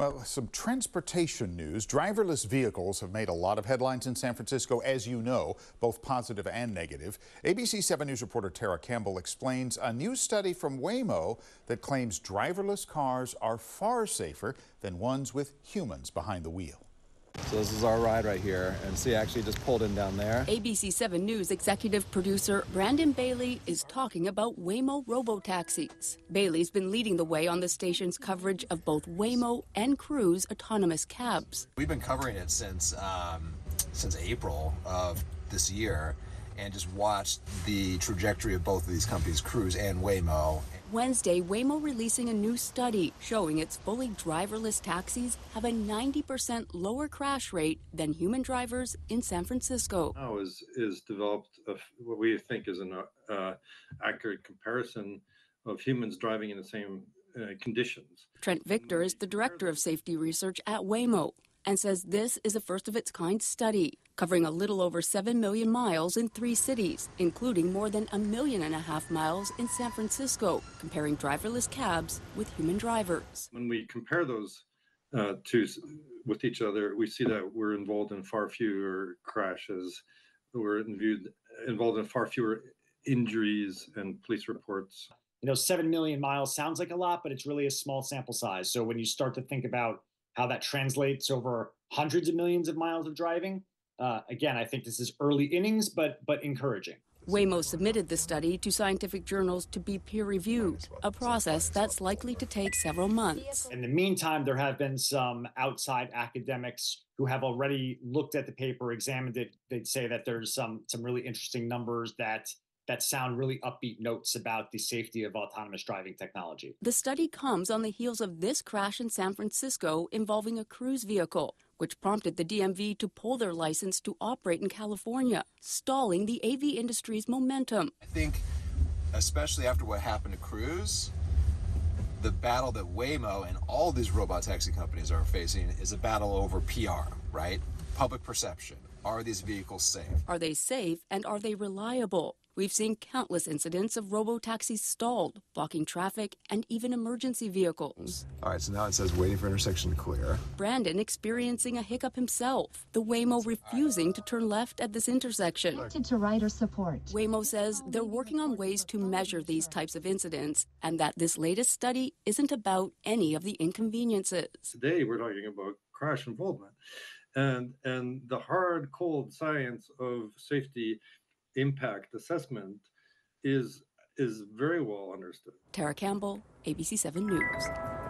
Well, some transportation news. Driverless vehicles have made a lot of headlines in San Francisco, as you know, both positive and negative. ABC 7 News reporter Tara Campbell explains a new study from Waymo that claims driverless cars are far safer than ones with humans behind the wheel. So this is our ride right here, and see, actually just pulled in down there. ABC 7 News executive producer Brandon Bailey is talking about Waymo robotaxis. Bailey's been leading the way on the station's coverage of both Waymo and Cruise autonomous cabs. We've been covering it since April of this year, and just watched the trajectory of both of these companies, Cruise and Waymo. Wednesday, Waymo releasing a new study showing its fully driverless taxis have a 90% lower crash rate than human drivers in San Francisco. Now is developed what we think is an accurate comparison of humans driving in the same conditions. Trent Victor is the director of safety research at Waymo, and says this is a first-of-its-kind study covering a little over 7 million miles in 3 cities, including more than 1.5 million miles in San Francisco, comparing driverless cabs with human drivers. When we compare those two with each other, we see that we're involved in far fewer crashes, we're involved in far fewer injuries and police reports. You know, 7 million miles sounds like a lot, but it's really a small sample size. So when you start to think about how that translates over hundreds of millions of miles of driving. Again, I think this is early innings, but encouraging. Waymo submitted the study to scientific journals to be peer-reviewed, a process that's likely to take several months. In the meantime, there have been some outside academics who have already looked at the paper, examined it. They'd say that there's some really interesting numbers that sound really upbeat notes about the safety of autonomous driving technology. The study comes on the heels of this crash in San Francisco involving a Cruise vehicle, which prompted the DMV to pull their license to operate in California, stalling the AV industry's momentum. I think, especially after what happened to Cruise, the battle that Waymo and all these robot taxi companies are facing is a battle over PR, right? Public perception. Are these vehicles safe? Are they safe, and are they reliable? We've seen countless incidents of robotaxis stalled, blocking traffic, and even emergency vehicles. All right, so now it says waiting for intersection to clear. Brandon experiencing a hiccup himself, the Waymo refusing to turn left at this intersection. To rider support. Waymo says they're working on ways to measure these types of incidents, and that this latest study isn't about any of the inconveniences. Today we're talking about crash involvement, and the hard, cold science of safety impact assessment is very well understood. Tara Campbell, ABC 7 News.